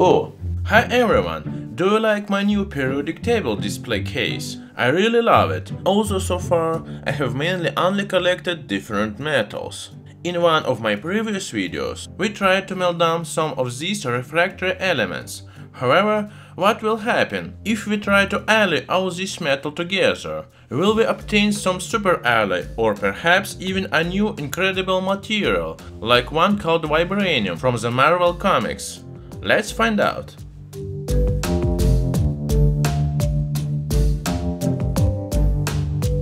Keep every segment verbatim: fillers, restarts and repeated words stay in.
Oh, hi everyone! Do you like my new periodic table display case? I really love it. Also, so far I have mainly only collected different metals. In one of my previous videos, we tried to melt down some of these refractory elements. However, what will happen if we try to ally all this metal together? Will we obtain some super ally, or perhaps even a new incredible material, like one called Vibranium from the Marvel comics? Let's find out!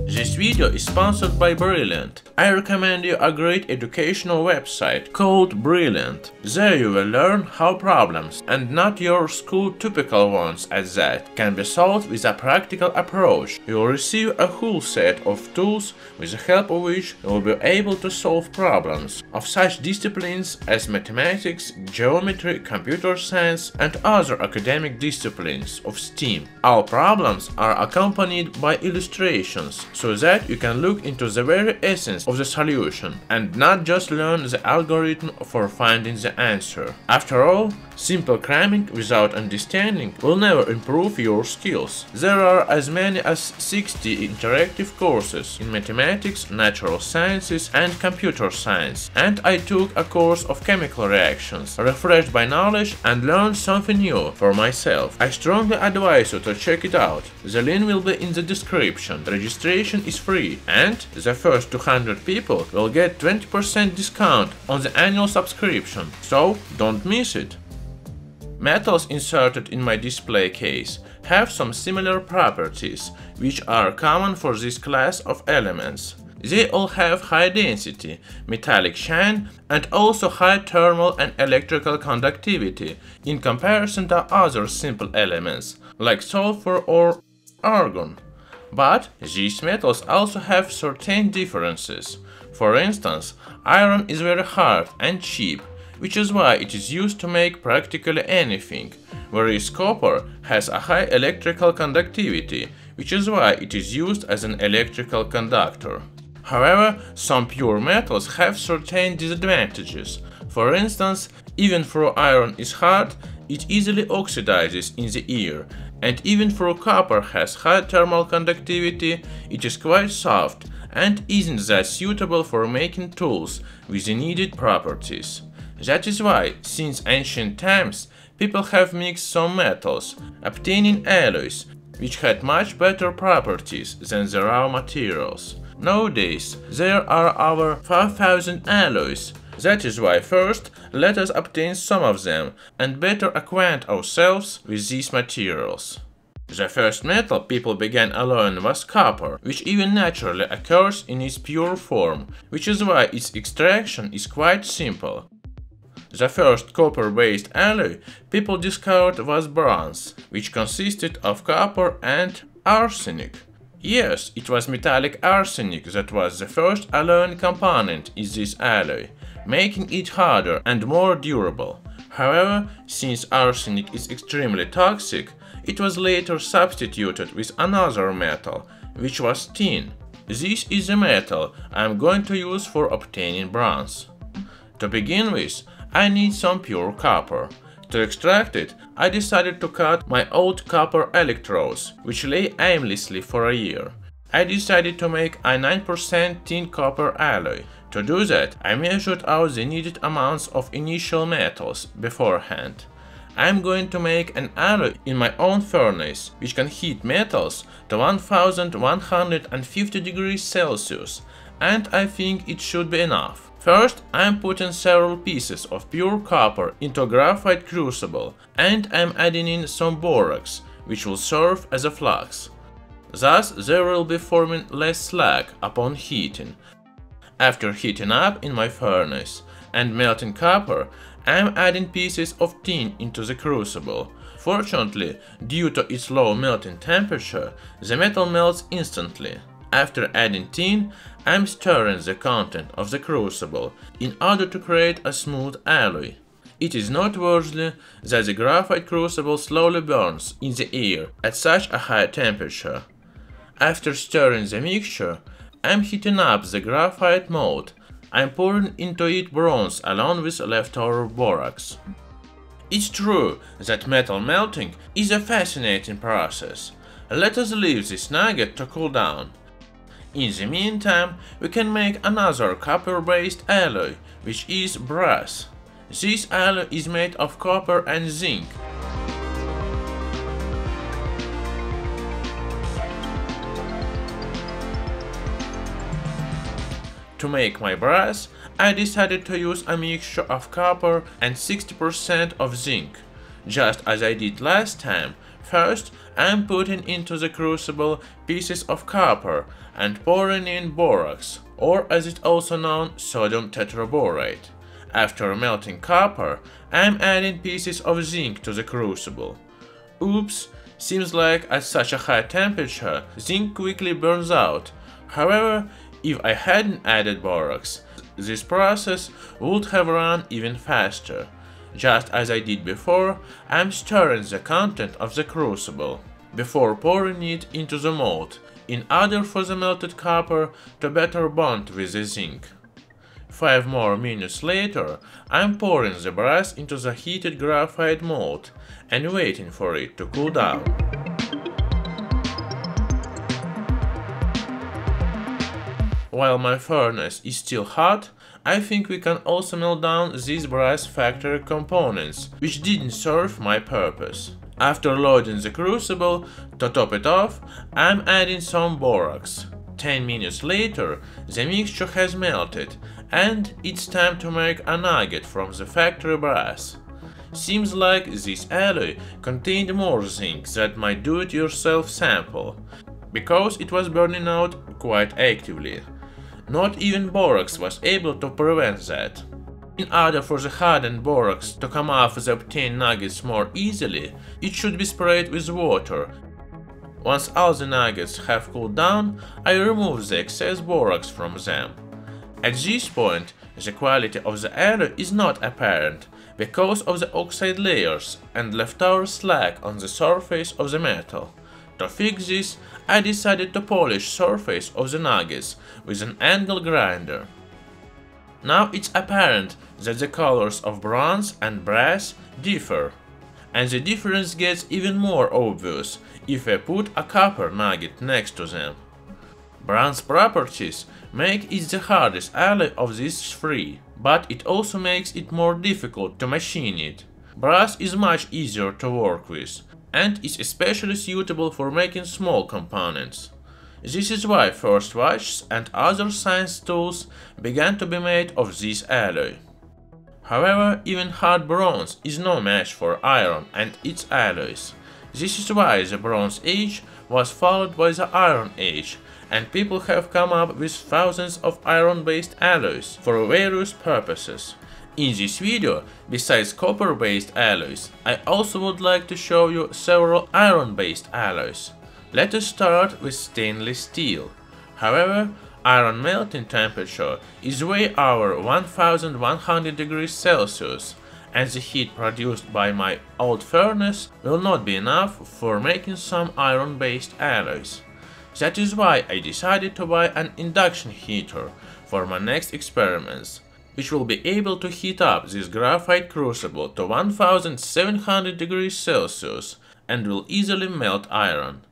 This video is sponsored by Brilliant. I recommend you a great educational website called Brilliant. There you will learn how problems, and not your school typical ones at that, can be solved with a practical approach. You will receive a whole set of tools with the help of which you will be able to solve problems of such disciplines as mathematics, geometry, computer science and other academic disciplines of STEM. All problems are accompanied by illustrations, so so that you can look into the very essence of the solution and not just learn the algorithm for finding the answer. After all, simple cramming without understanding will never improve your skills. There are as many as sixty interactive courses in mathematics, natural sciences and computer science, and I took a course of chemical reactions, refreshed by knowledge and learned something new for myself. I strongly advise you to check it out. The link will be in the description. Registration is free, and the first two hundred people will get twenty percent discount on the annual subscription, so don't miss it. Metals inserted in my display case have some similar properties, which are common for this class of elements. They all have high density, metallic shine and also high thermal and electrical conductivity in comparison to other simple elements like sulfur or argon. But these metals also have certain differences. For instance, iron is very hard and cheap, which is why it is used to make practically anything, whereas copper has a high electrical conductivity, which is why it is used as an electrical conductor. However, some pure metals have certain disadvantages. For instance, even though iron is hard, it easily oxidizes in the air, and even though copper has high thermal conductivity, it is quite soft and isn't that suitable for making tools with the needed properties. That is why, since ancient times, people have mixed some metals, obtaining alloys, which had much better properties than the raw materials. Nowadays, there are over five thousand alloys. That is why first, let us obtain some of them and better acquaint ourselves with these materials. The first metal people began alloying was copper, which even naturally occurs in its pure form, which is why its extraction is quite simple. The first copper-based alloy people discovered was bronze, which consisted of copper and arsenic. Yes, it was metallic arsenic that was the first alloying component in this alloy, making it harder and more durable. However, since arsenic is extremely toxic, it was later substituted with another metal, which was tin. This is the metal I am going to use for obtaining bronze. To begin with, I need some pure copper. To extract it, I decided to cut my old copper electrodes, which lay aimlessly for a year. I decided to make a nine percent tin copper alloy. To do that, I measured out the needed amounts of initial metals beforehand. I am going to make an alloy in my own furnace, which can heat metals to one thousand one hundred fifty degrees Celsius, and I think it should be enough. First, I am putting several pieces of pure copper into a graphite crucible, and I am adding in some borax, which will serve as a flux. Thus, there will be forming less slag upon heating. After heating up in my furnace and melting copper, I am adding pieces of tin into the crucible. Fortunately, due to its low melting temperature, the metal melts instantly. After adding tin, I am stirring the content of the crucible in order to create a smooth alloy. It is noteworthy that the graphite crucible slowly burns in the air at such a high temperature. After stirring the mixture, I am heating up the graphite mold. I am pouring into it bronze along with leftover borax. It's true that metal melting is a fascinating process. Let us leave this nugget to cool down. In the meantime, we can make another copper-based alloy, which is brass. This alloy is made of copper and zinc. To make my brass, I decided to use a mixture of copper and sixty percent of zinc. Just as I did last time, first I'm putting into the crucible pieces of copper and pouring in borax, or as it's also known, sodium tetraborate. After melting copper, I'm adding pieces of zinc to the crucible. Oops, seems like at such a high temperature, zinc quickly burns out. However, if I hadn't added borax, this process would have run even faster. Just as I did before, I'm stirring the content of the crucible before pouring it into the mold, in order for the melted copper to better bond with the zinc. Five more minutes later, I'm pouring the brass into the heated graphite mold and waiting for it to cool down. While my furnace is still hot, I think we can also melt down these brass factory components, which didn't serve my purpose. After loading the crucible, to top it off, I'm adding some borax. ten minutes later, the mixture has melted, and it's time to make a nugget from the factory brass. Seems like this alloy contained more zinc than my do-it-yourself sample, because it was burning out quite actively. Not even borax was able to prevent that. In order for the hardened borax to come off the obtained nuggets more easily, it should be sprayed with water. Once all the nuggets have cooled down, I remove the excess borax from them. At this point, the quality of the alloy is not apparent because of the oxide layers and leftover slag on the surface of the metal. To fix this, I decided to polish surface of the nuggets with an angle grinder. Now it's apparent that the colors of bronze and brass differ, and the difference gets even more obvious if I put a copper nugget next to them. Bronze properties make it the hardest alloy of these three, but it also makes it more difficult to machine it. Brass is much easier to work with, and is especially suitable for making small components. This is why first watches and other science tools began to be made of this alloy. However, even hard bronze is no match for iron and its alloys. This is why the Bronze Age was followed by the Iron Age, and people have come up with thousands of iron-based alloys for various purposes. In this video, besides copper-based alloys, I also would like to show you several iron-based alloys. Let us start with stainless steel. However, iron melting temperature is way over one thousand one hundred degrees Celsius, and the heat produced by my old furnace will not be enough for making some iron-based alloys. That is why I decided to buy an induction heater for my next experiments, which will be able to heat up this graphite crucible to one thousand seven hundred degrees Celsius and will easily melt iron.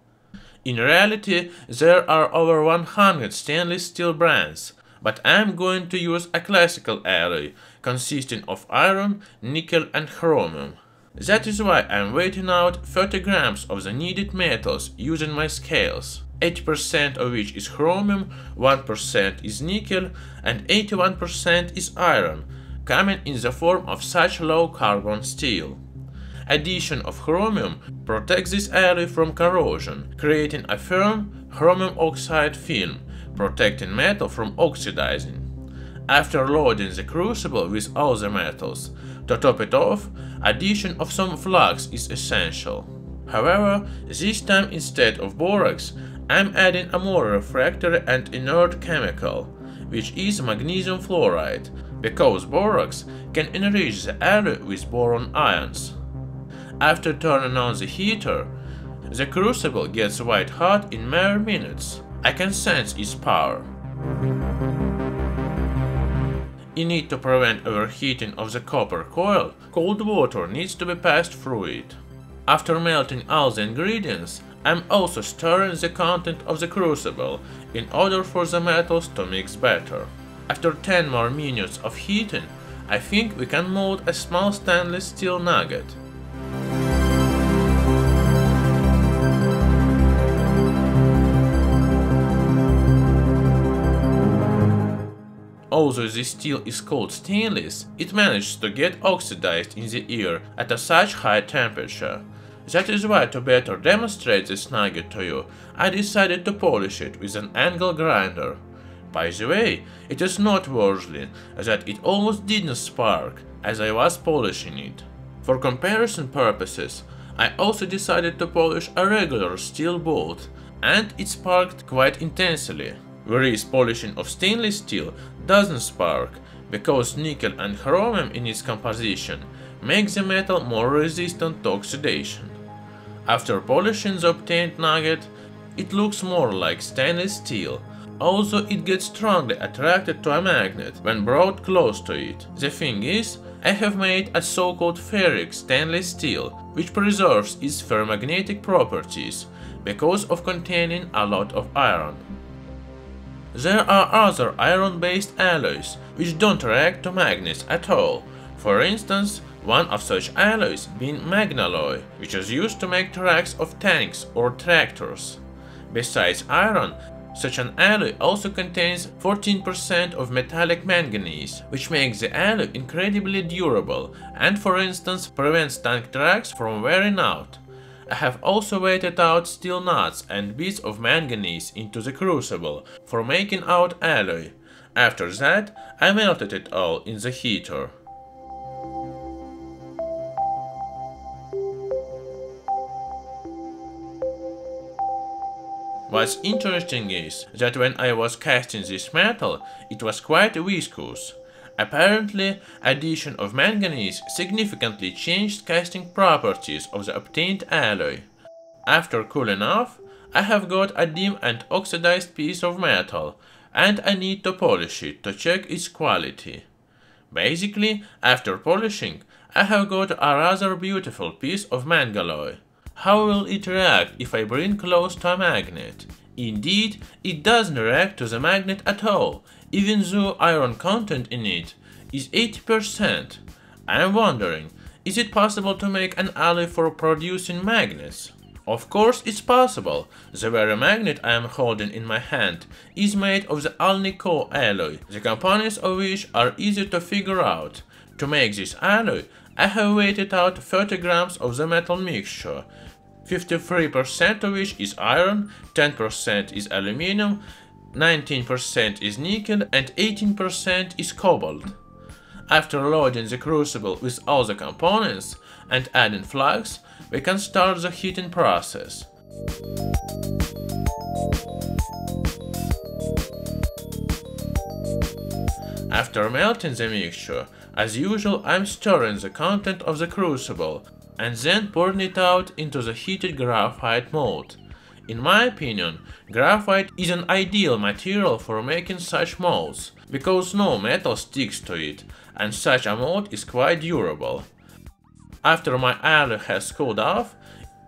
In reality, there are over one hundred stainless steel brands, but I am going to use a classical alloy consisting of iron, nickel and chromium. That is why I am weighing out thirty grams of the needed metals using my scales, eighty percent of which is chromium, one percent is nickel, and eighty-one percent is iron, coming in the form of such low carbon steel. Addition of chromium protects this alloy from corrosion, creating a firm chromium oxide film, protecting metal from oxidizing. After loading the crucible with all the metals, to top it off, addition of some flux is essential. However, this time instead of borax, I'm adding a more refractory and inert chemical, which is magnesium fluoride, because borax can enrich the alloy with boron ions. After turning on the heater, the crucible gets white hot in mere minutes. I can sense its power. You need to prevent overheating of the copper coil, cold water needs to be passed through it. After melting all the ingredients, I'm also stirring the content of the crucible in order for the metals to mix better. After ten more minutes of heating, I think we can mold a small stainless steel nugget. Although this steel is called stainless, it manages to get oxidized in the air at a such high temperature. That is why, to better demonstrate this nugget to you, I decided to polish it with an angle grinder. By the way, it is noteworthy that it almost didn't spark as I was polishing it. For comparison purposes, I also decided to polish a regular steel bolt, and it sparked quite intensely. Whereas polishing of stainless steel doesn't spark, because nickel and chromium in its composition make the metal more resistant to oxidation. After polishing the obtained nugget, it looks more like stainless steel, although it gets strongly attracted to a magnet when brought close to it. The thing is, I have made a so-called ferric stainless steel, which preserves its ferromagnetic properties, because of containing a lot of iron. There are other iron-based alloys which don't react to magnets at all. For instance, one of such alloys being Magnaloy, which is used to make tracks of tanks or tractors. Besides iron, such an alloy also contains fourteen percent of metallic manganese, which makes the alloy incredibly durable and, for instance, prevents tank tracks from wearing out. I have also weighted out steel nuts and bits of manganese into the crucible for making out alloy. After that, I melted it all in the heater. What's interesting is that when I was casting this metal, it was quite viscous. Apparently, addition of manganese significantly changed casting properties of the obtained alloy. After cooling off, I have got a dim and oxidized piece of metal, and I need to polish it to check its quality. Basically, after polishing, I have got a rather beautiful piece of Magnaloy. How will it react if I bring close to a magnet? Indeed, it doesn't react to the magnet at all, even though iron content in it is eighty percent. I am wondering, is it possible to make an alloy for producing magnets? Of course it's possible. The very magnet I am holding in my hand is made of the Alnico alloy, the components of which are easy to figure out. To make this alloy, I have weighted out thirty grams of the metal mixture, fifty-three percent of which is iron, ten percent is aluminium, nineteen percent is nickel and eighteen percent is cobalt. After loading the crucible with all the components and adding flux, we can start the heating process. After melting the mixture, as usual, I'm stirring the content of the crucible and then pouring it out into the heated graphite mold. In my opinion, graphite is an ideal material for making such molds, because no metal sticks to it, and such a mold is quite durable. After my alloy has cooled off,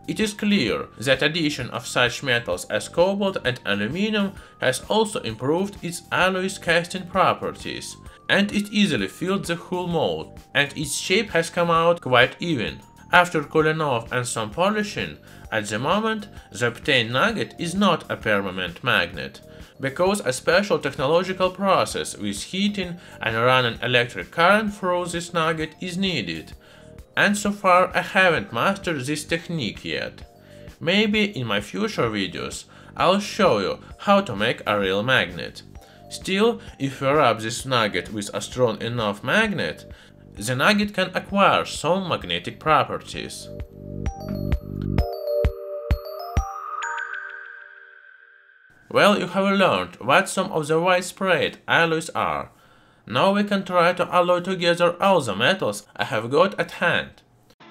it is clear that addition of such metals as cobalt and aluminium has also improved its alloy's casting properties, and it easily filled the whole mold, and its shape has come out quite even. After cooling off and some polishing, at the moment, the obtained nugget is not a permanent magnet, because a special technological process with heating and running electric current through this nugget is needed, and so far I haven't mastered this technique yet. Maybe in my future videos I'll show you how to make a real magnet. Still, if you rub this nugget with a strong enough magnet, the nugget can acquire some magnetic properties. Well, you have learned what some of the widespread alloys are. Now we can try to alloy together all the metals I have got at hand.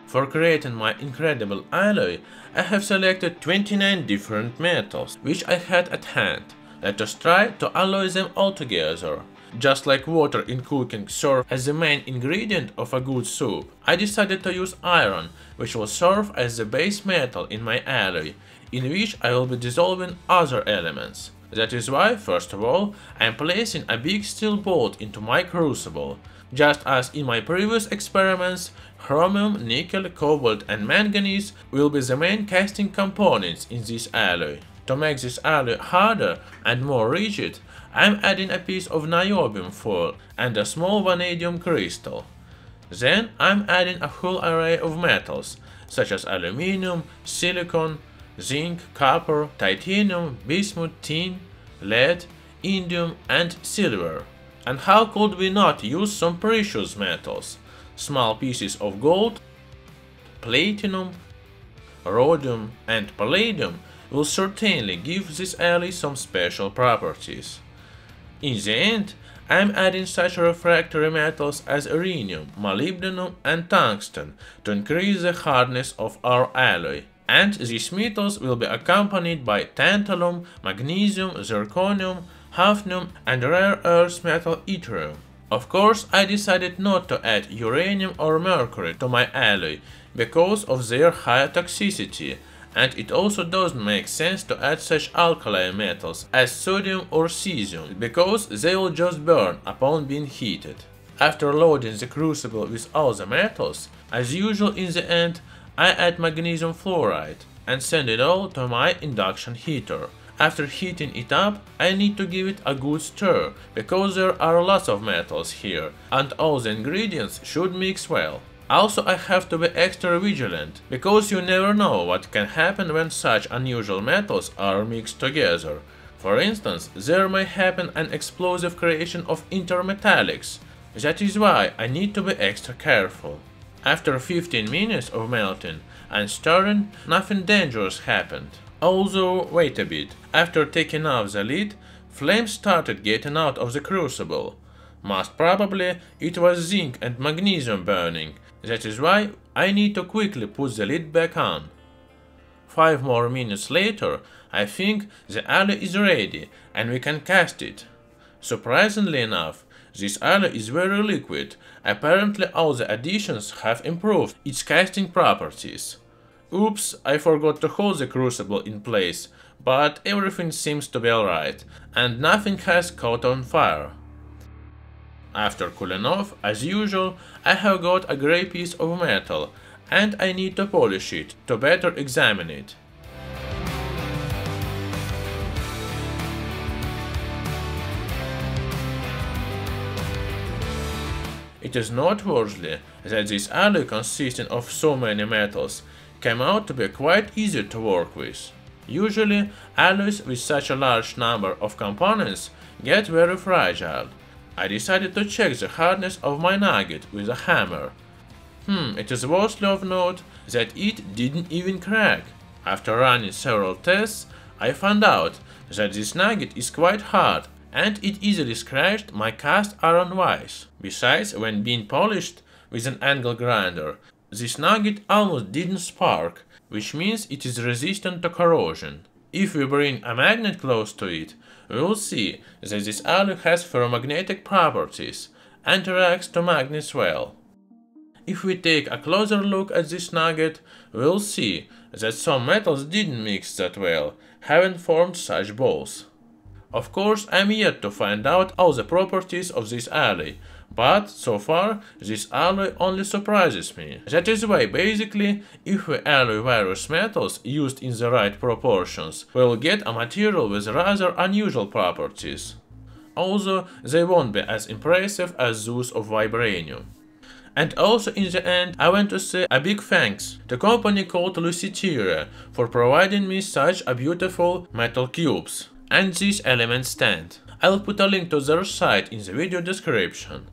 For creating my incredible alloy, I have selected twenty-nine different metals which I had at hand. Let us try to alloy them all together. Just like water in cooking serves as the main ingredient of a good soup, I decided to use iron, which will serve as the base metal in my alloy, in which I will be dissolving other elements. That is why, first of all, I am placing a big steel bolt into my crucible. Just as in my previous experiments, chromium, nickel, cobalt and manganese will be the main casting components in this alloy. To make this alloy harder and more rigid, I am adding a piece of niobium foil and a small vanadium crystal. Then I am adding a whole array of metals, such as aluminium, silicon, zinc, copper, titanium, bismuth, tin, lead, indium and silver. And how could we not use some precious metals? Small pieces of gold, platinum, rhodium and palladium will certainly give this alloy some special properties. In the end, I am adding such refractory metals as iridium, molybdenum and tungsten to increase the hardness of our alloy. And these metals will be accompanied by tantalum, magnesium, zirconium, hafnium and rare earth metal yttrium. Of course, I decided not to add uranium or mercury to my alloy because of their high toxicity, and it also doesn't make sense to add such alkali metals as sodium or cesium because they will just burn upon being heated. After loading the crucible with all the metals, as usual in the end, I add magnesium fluoride and send it all to my induction heater. After heating it up, I need to give it a good stir, because there are lots of metals here, and all the ingredients should mix well. Also, I have to be extra vigilant, because you never know what can happen when such unusual metals are mixed together. For instance, there may happen an explosive creation of intermetallics. That is why I need to be extra careful. After fifteen minutes of melting and stirring, nothing dangerous happened. Although, wait a bit, after taking off the lid, flames started getting out of the crucible. Most probably it was zinc and magnesium burning, that is why I need to quickly put the lid back on. Five more minutes later, I think the alloy is ready and we can cast it. Surprisingly enough, this alloy is very liquid, apparently all the additions have improved its casting properties. Oops, I forgot to hold the crucible in place, but everything seems to be alright, and nothing has caught on fire. After cooling off, as usual, I have got a grey piece of metal, and I need to polish it to better examine it. It is noteworthy that this alloy, consisting of so many metals, came out to be quite easy to work with. Usually, alloys with such a large number of components get very fragile. I decided to check the hardness of my nugget with a hammer. Hmm, it is worthy of note that it didn't even crack. After running several tests, I found out that this nugget is quite hard and it easily scratched my cast iron wires. Besides, when being polished with an angle grinder, this nugget almost didn't spark, which means it is resistant to corrosion. If we bring a magnet close to it, we will see that this alloy has ferromagnetic properties and reacts to magnets well. If we take a closer look at this nugget, we will see that some metals didn't mix that well, haven't formed such balls. Of course, I am yet to find out all the properties of this alloy, but so far this alloy only surprises me. That is why basically, if we alloy various metals used in the right proportions, we will get a material with rather unusual properties. Although they won't be as impressive as those of vibranium. And also in the end, I want to say a big thanks to company called Luciteria for providing me such a beautiful metal cubes and this element stand. I'll put a link to their site in the video description.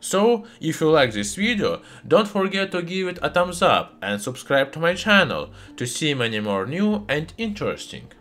So, if you like this video, don't forget to give it a thumbs up and subscribe to my channel to see many more new and interesting